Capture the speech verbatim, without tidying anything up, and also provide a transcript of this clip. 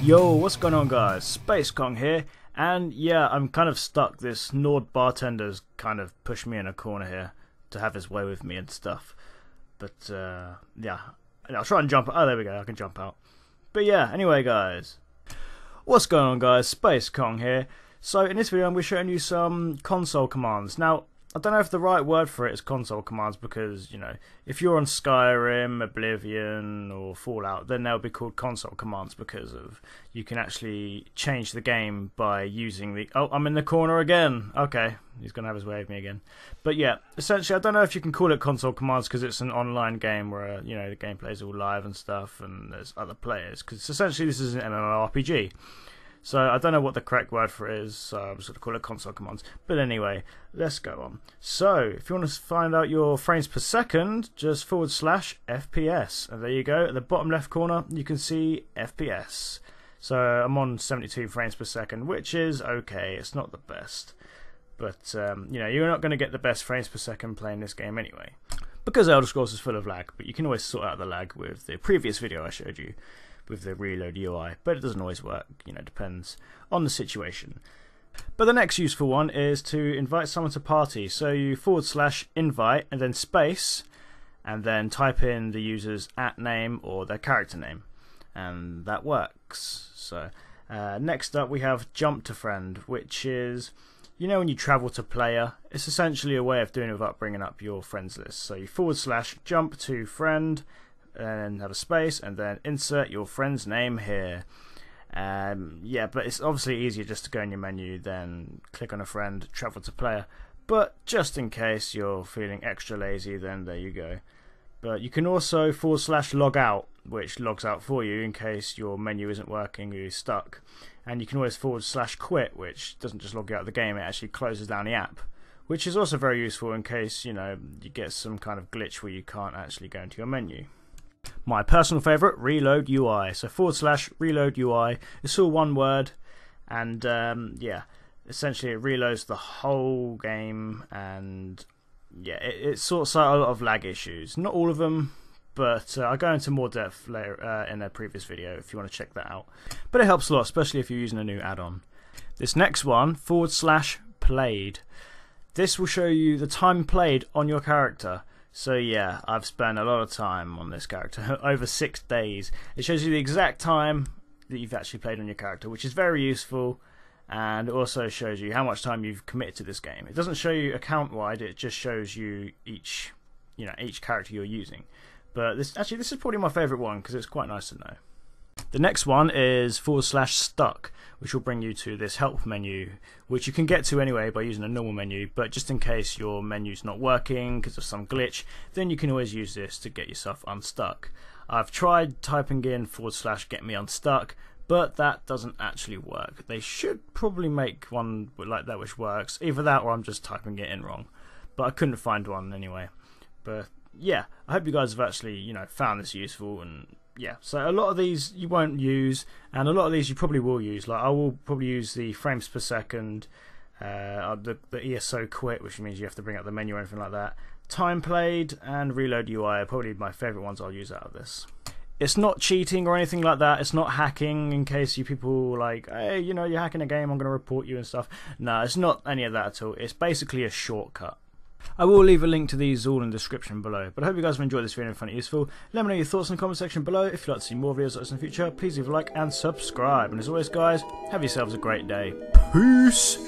Yo, what's going on guys, SpaceKong here, and yeah, I'm kind of stuck. This Nord bartender's kind of pushed me in a corner here to have his way with me and stuff, but uh, yeah, I'll try and jump, oh there we go, I can jump out. But yeah, anyway guys, what's going on guys, SpaceKong here. So in this video I'm showing you some console commands. Now, I don't know if the right word for it is console commands because, you know, if you're on Skyrim, Oblivion or Fallout, then they'll be called console commands because of you can actually change the game by using the... Oh, I'm in the corner again. Okay, he's going to have his way with me again. But yeah, essentially I don't know if you can call it console commands because it's an online game where, you know, the gameplay is all live and stuff and there's other players, because essentially this is an M M O R P G. So I don't know what the correct word for it is, so I'm just going to call it console commands. But anyway, let's go on. So if you want to find out your frames per second, just forward slash F P S. And there you go, at the bottom left corner, you can see F P S. So I'm on seventy-two frames per second, which is okay, it's not the best. But, um, you know, you're not going to get the best frames per second playing this game anyway, because Elder Scrolls is full of lag, but you can always sort out the lag with the previous video I showed you, with the reload U I, but it doesn't always work, you know, depends on the situation. But the next useful one is to invite someone to party, so you forward slash invite and then space and then type in the user's at name or their character name, and that works. So uh, next up we have jump to friend, which is, you know, when you travel to player, it's essentially a way of doing it without bringing up your friends list. So you forward slash jump to friend and have a space and then insert your friend's name here. Um, yeah, but it's obviously easier just to go in your menu, then click on a friend, travel to player. But just in case you're feeling extra lazy, then there you go. But you can also forward slash log out, which logs out for you in case your menu isn't working or you're stuck. And you can always forward slash quit, which doesn't just log you out of the game, it actually closes down the app, which is also very useful in case, you know, you get some kind of glitch where you can't actually go into your menu. My personal favourite, reload U I. So forward slash reload U I. It's all one word, and um, yeah, essentially it reloads the whole game, and yeah, it, it sorts out a lot of lag issues. Not all of them, but uh, I'll go into more depth later uh, in a previous video if you want to check that out. But it helps a lot, especially if you're using a new add-on. This next one, forward slash played. This will show you the time played on your character. So yeah, I've spent a lot of time on this character, over six days. It shows you the exact time that you've actually played on your character, which is very useful, and it also shows you how much time you've committed to this game. It doesn't show you account-wide, it just shows you each, you know, each character you're using. But this actually, this is probably my favourite one because it's quite nice to know. The next one is forward slash stuck, which will bring you to this help menu, which you can get to anyway by using a normal menu, but just in case your menu's not working because of some glitch, then you can always use this to get yourself unstuck. I've tried typing in forward slash get me unstuck, but that doesn't actually work. They should probably make one like that which works, either that or I'm just typing it in wrong, but I couldn't find one anyway. But yeah, I hope you guys have actually, you know, found this useful. And yeah, so a lot of these you won't use, and a lot of these you probably will use. Like I will probably use the frames per second, uh, the, the E S O quit, which means you have to bring up the menu or anything like that. Time played and reload U I are probably my favourite ones I'll use out of this. It's not cheating or anything like that. It's not hacking, in case you people like, hey, you know, you're hacking a game, I'm going to report you and stuff. No, it's not any of that at all. It's basically a shortcut. I will leave a link to these all in the description below, but I hope you guys have enjoyed this video and found it useful. Let me know your thoughts in the comment section below. If you'd like to see more videos like this in the future, please leave a like and subscribe. And as always guys, have yourselves a great day. Peace!